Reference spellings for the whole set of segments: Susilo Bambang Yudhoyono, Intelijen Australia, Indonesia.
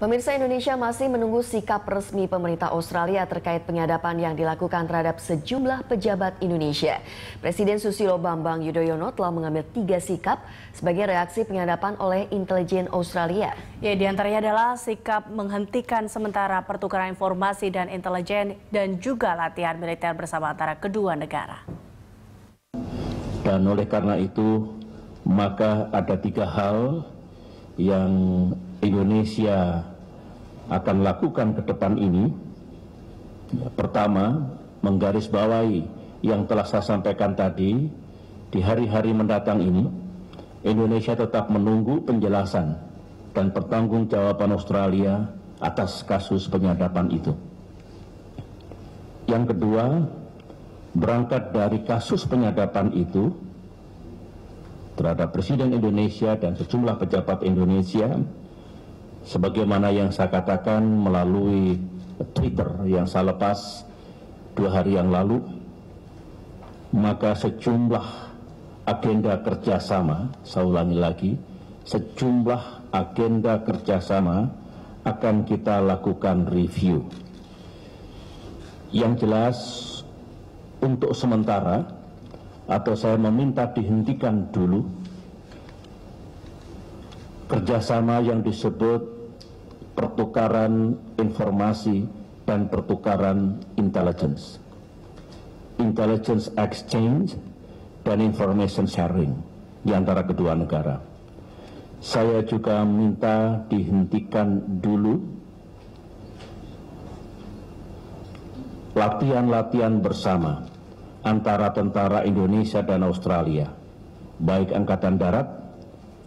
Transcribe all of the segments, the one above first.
Pemirsa, Indonesia masih menunggu sikap resmi pemerintah Australia terkait penyadapan yang dilakukan terhadap sejumlah pejabat Indonesia. Presiden Susilo Bambang Yudhoyono telah mengambil 3 sikap sebagai reaksi penyadapan oleh Intelijen Australia. Ya, diantaranya adalah sikap menghentikan sementara pertukaran informasi dan intelijen dan juga latihan militer bersama antara kedua negara. Dan oleh karena itu, maka ada 3 hal yang Indonesia akan lakukan ke depan ini. Pertama, menggarisbawahi yang telah saya sampaikan tadi, di hari-hari mendatang ini, Indonesia tetap menunggu penjelasan dan pertanggungjawaban Australia atas kasus penyadapan itu. Yang kedua, berangkat dari kasus penyadapan itu terhadap Presiden Indonesia dan sejumlah pejabat Indonesia, sebagaimana yang saya katakan melalui Twitter yang saya lepas 2 hari yang lalu, maka sejumlah agenda kerjasama, saya ulangi lagi, sejumlah agenda kerjasama akan kita lakukan review. Yang jelas, untuk sementara, atau saya meminta dihentikan dulu kerjasama yang disebut pertukaran informasi dan pertukaran intelligence exchange dan information sharing di antara kedua negara. Saya juga minta dihentikan dulu latihan-latihan bersama antara tentara Indonesia dan Australia, baik Angkatan Darat,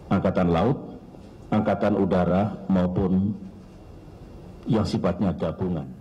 Angkatan Laut, Angkatan Udara maupun yang sifatnya gabungan.